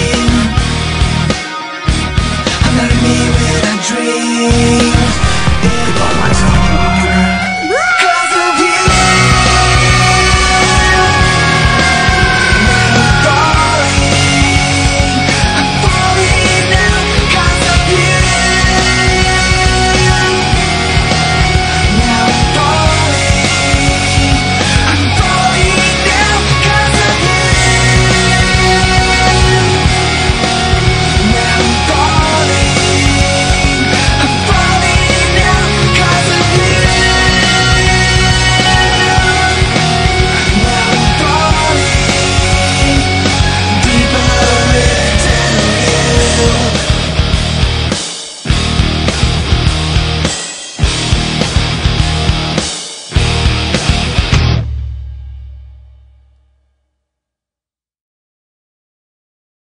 Dream